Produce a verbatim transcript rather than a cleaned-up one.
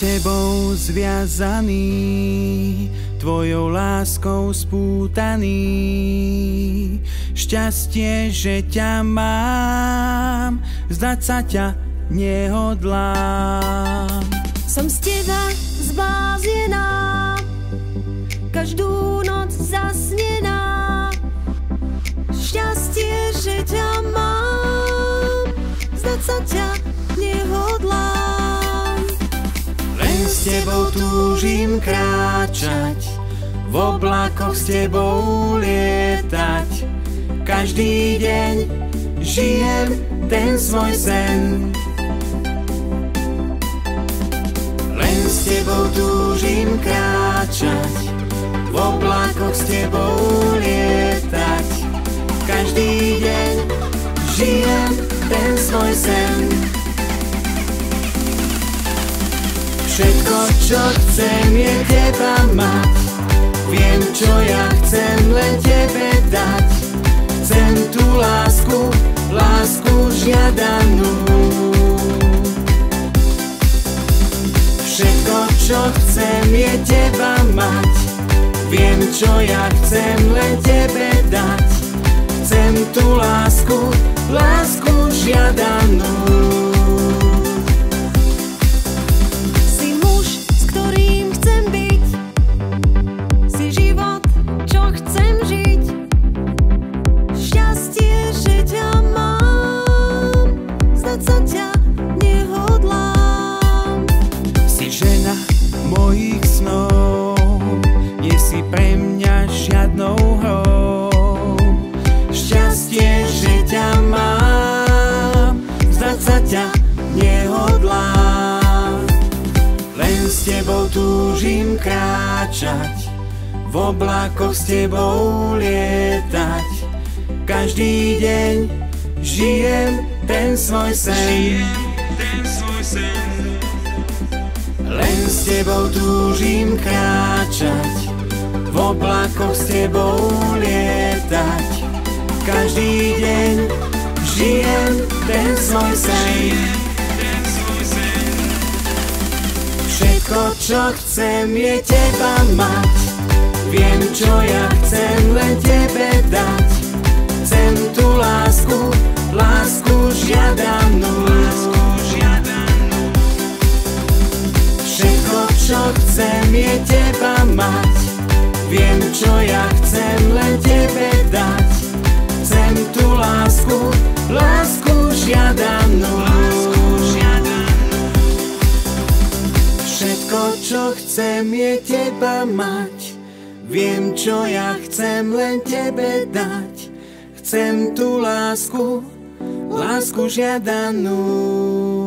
tebou zviazaný, tvojou láskou spútaný. Šťastie, že ťa mám, vzdať sa ťa nehodlám. Som z teba zblázená, každú noc zasnená. Šťastie, že ťa mám, vzdať sa ťa nehodlám. S tebou túžim kráčať, v oblakoch s tebou lietať. Každý deň žijem ten svoj sen. Len s tebou túžim kráčať, v oblakoch s tebou lietať. Každý deň žijem ten svoj sen. Všetko, čo chcem, je teba mať. Viem, čo ja chcem, len tebe dať. Chcem tú lásku, lásku žiadanú. Všetko, čo chcem, je teba mať. Viem, čo ja chcem, len tebe dať. Chcem tú lásku, lásku žiadanú. S tebou túžim kráčať, v oblakoch s tebou lietať. Každý deň žijem ten svoj sen. Len s tebou túžim kráčať, v oblakoch s tebou lietať. Každý deň žijem ten svoj sen. Všetko, čo chcem, je teba mať. Viem, čo ja chcem, len tebe dať. Chcem tú lásku, lásku žiadanú. Všetko, čo chcem, je teba mať. Viem, čo ja chcem, len tebe dať. Chcem tú lásku, lásku žiadanú. Všetko, čo chcem, je teba mať. Viem, čo ja chcem, len tebe dať. Chcem tú lásku, lásku žiadanú.